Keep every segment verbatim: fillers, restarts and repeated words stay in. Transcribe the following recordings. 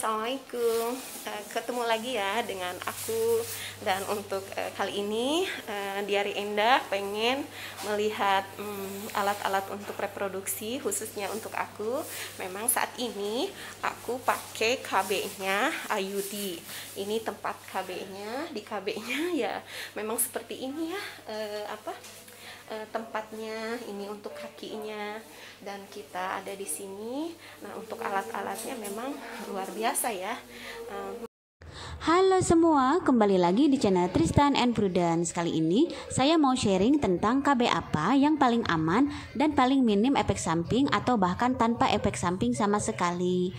Assalamualaikum, ketemu lagi ya dengan aku. Dan untuk kali ini Diari Endah pengen melihat alat-alat hmm, untuk reproduksi, khususnya untuk aku. Memang saat ini aku pakai K B-nya I U D. Ini tempat K B-nya, di K B-nya ya memang seperti ini ya, eh, apa tempatnya ini untuk kakinya, dan kita ada di sini. Nah, untuk alat-alatnya memang luar biasa ya. Um. Halo semua, kembali lagi di channel Tristan and Prudence. Kali ini saya mau sharing tentang K B apa yang paling aman dan paling minim efek samping atau bahkan tanpa efek samping sama sekali.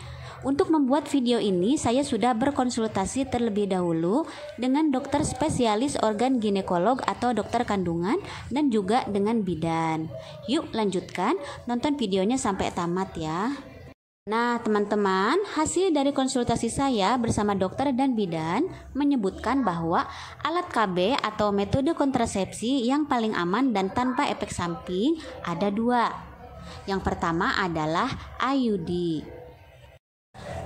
Untuk membuat video ini, saya sudah berkonsultasi terlebih dahulu dengan dokter spesialis organ ginekolog atau dokter kandungan dan juga dengan bidan. Yuk lanjutkan, nonton videonya sampai tamat ya. Nah teman-teman, hasil dari konsultasi saya bersama dokter dan bidan menyebutkan bahwa alat K B atau metode kontrasepsi yang paling aman dan tanpa efek samping ada dua. Yang pertama adalah I U D.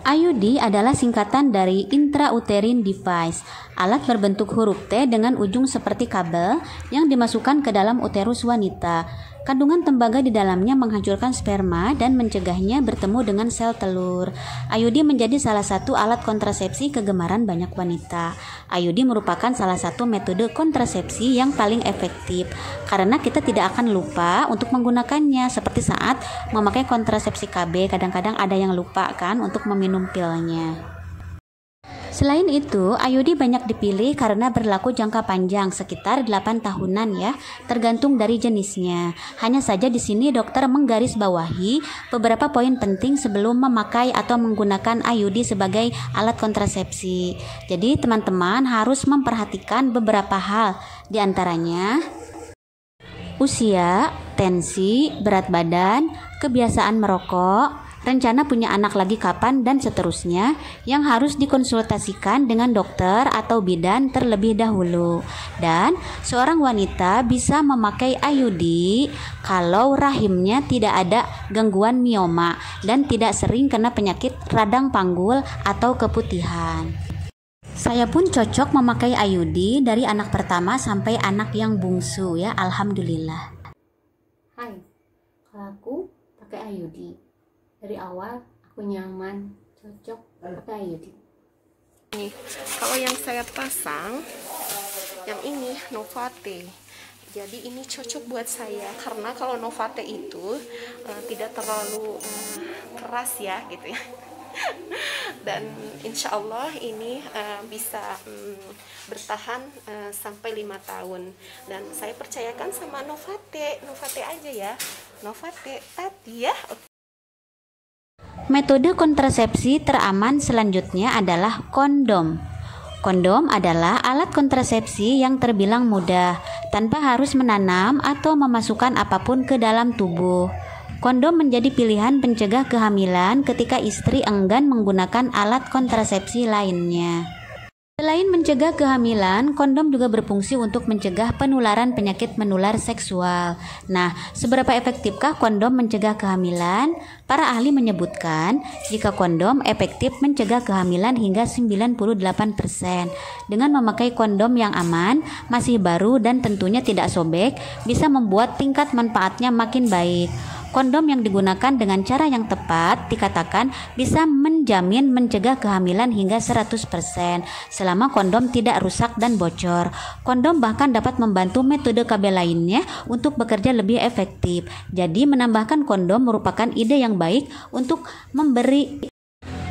I U D adalah singkatan dari intrauterine device, alat berbentuk huruf T dengan ujung seperti kabel yang dimasukkan ke dalam uterus wanita. Kandungan tembaga di dalamnya menghancurkan sperma dan mencegahnya bertemu dengan sel telur. I U D menjadi salah satu alat kontrasepsi kegemaran banyak wanita. I U D merupakan salah satu metode kontrasepsi yang paling efektif karena kita tidak akan lupa untuk menggunakannya, seperti saat memakai kontrasepsi K B, kadang-kadang ada yang lupa kan untuk meminum pilnya. Selain itu, I U D banyak dipilih karena berlaku jangka panjang, sekitar delapan tahunan ya, tergantung dari jenisnya. Hanya saja di sini dokter menggarisbawahi beberapa poin penting sebelum memakai atau menggunakan I U D sebagai alat kontrasepsi. Jadi teman-teman harus memperhatikan beberapa hal, diantaranya usia, tensi, berat badan, kebiasaan merokok, rencana punya anak lagi kapan, dan seterusnya yang harus dikonsultasikan dengan dokter atau bidan terlebih dahulu. Dan seorang wanita bisa memakai I U D kalau rahimnya tidak ada gangguan mioma dan tidak sering kena penyakit radang panggul atau keputihan. Saya pun cocok memakai I U D dari anak pertama sampai anak yang bungsu ya, alhamdulillah. Hai, kalau aku pakai I U D dari awal, aku nyaman, cocok pakai I U D. Nih, kalau yang saya pasang, yang ini Nova T. Jadi ini cocok buat saya karena kalau Nova T itu uh, tidak terlalu um, keras ya, gitu ya. Dan insya Allah ini uh, bisa um, bertahan uh, sampai lima tahun. Dan saya percayakan sama Nova T, Nova T aja ya, Nova T tadi ya. Metode kontrasepsi teraman selanjutnya adalah kondom. Kondom adalah alat kontrasepsi yang terbilang mudah, tanpa harus menanam atau memasukkan apapun ke dalam tubuh. Kondom menjadi pilihan pencegah kehamilan ketika istri enggan menggunakan alat kontrasepsi lainnya. Selain mencegah kehamilan, kondom juga berfungsi untuk mencegah penularan penyakit menular seksual. Nah, seberapa efektifkah kondom mencegah kehamilan? Para ahli menyebutkan, jika kondom efektif mencegah kehamilan hingga sembilan puluh delapan persen. Dengan memakai kondom yang aman, masih baru dan tentunya tidak sobek, bisa membuat tingkat manfaatnya makin baik. Kondom yang digunakan dengan cara yang tepat dikatakan bisa menjamin mencegah kehamilan hingga seratus persen selama kondom tidak rusak dan bocor. Kondom bahkan dapat membantu metode K B lainnya untuk bekerja lebih efektif. Jadi menambahkan kondom merupakan ide yang baik untuk memberi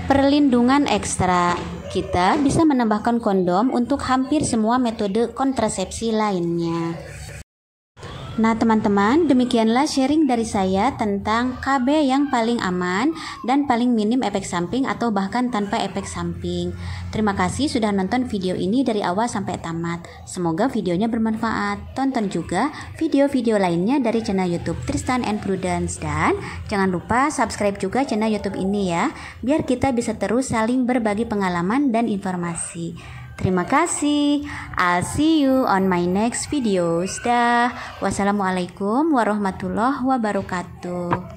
perlindungan ekstra. Kita bisa menambahkan kondom untuk hampir semua metode kontrasepsi lainnya. Nah teman-teman, demikianlah sharing dari saya tentang K B yang paling aman dan paling minim efek samping atau bahkan tanpa efek samping. Terima kasih sudah nonton video ini dari awal sampai tamat. Semoga videonya bermanfaat. Tonton juga video-video lainnya dari channel YouTube Tristan and Prudence, dan jangan lupa subscribe juga channel YouTube ini ya, biar kita bisa terus saling berbagi pengalaman dan informasi. Terima kasih. I'll see you on my next videos. Dah. Wassalamualaikum warahmatullahi wabarakatuh.